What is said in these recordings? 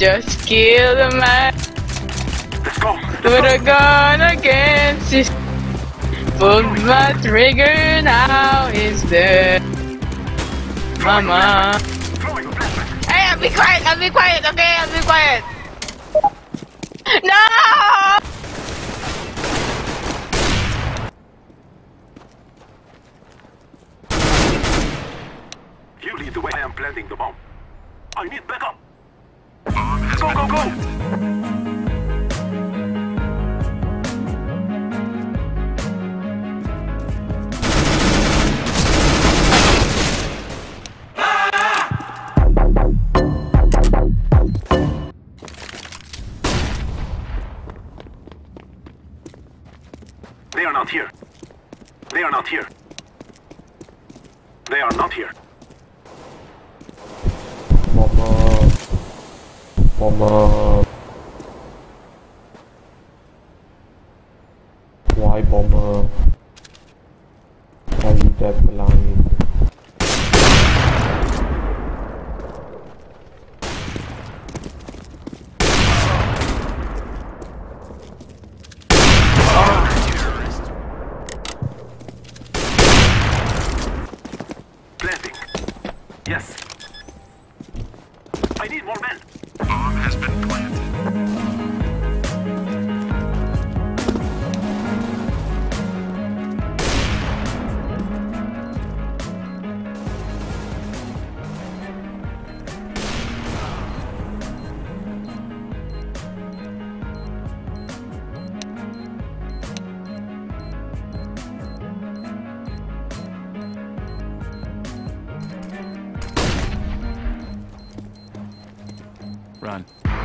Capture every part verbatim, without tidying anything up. just kill the man. Let's go. Let's Put go. a gun against his. Pull my trigger now, is dead. Mama. Hey, I'll be quiet. I'll be quiet. Okay, I'll be quiet. No. You lead the way. I am planting the bomb. I need backup. Go, go, go! They are not here. They are not here. They are not here. Bomber. Why bomber? Are you dead blind? Planting. Yes. I need more men. Bomb has been planted. Run. Oh.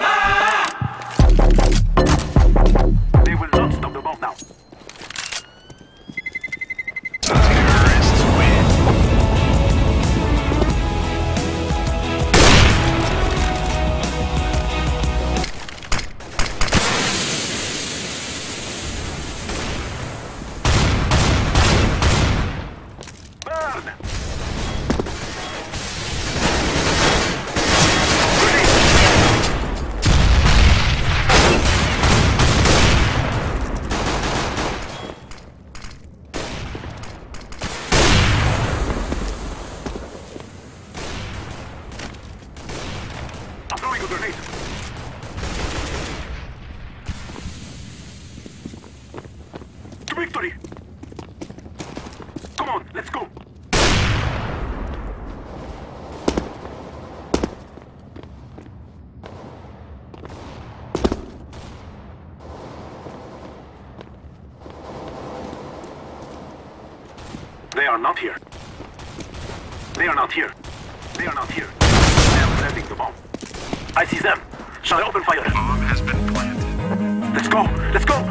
Ah! They will not stop the bomb now. The terrorists win. Burn! Grenade. To victory! Come on, let's go! They are not here. They are not here. They are not here. I am planting the bomb. I see them. Shall I open fire? The bomb has been planted. Let's go. Let's go.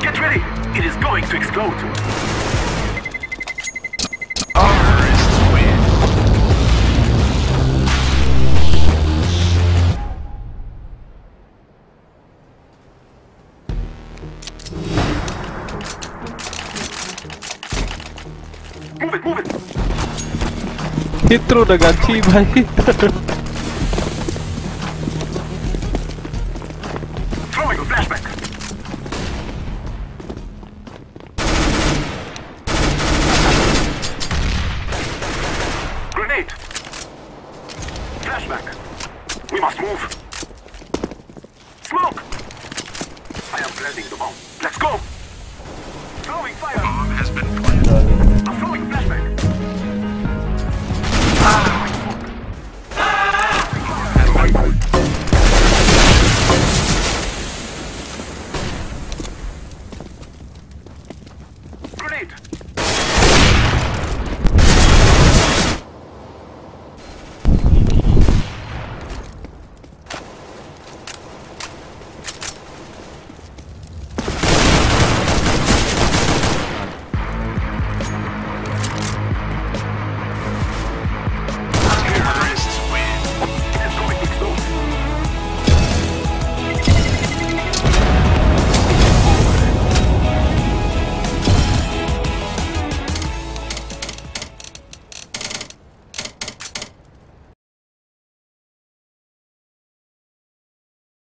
Get ready. It is going to explode. Terrorists win. Move it, move it! He threw the gun, he Throwing a flashback! Grenade! Flashback! We must move! Smoke! I am planting the bomb. Let's go! Throwing fire! Bomb has been planted. I'm throwing a flashback! Ah! Ah! Grenade!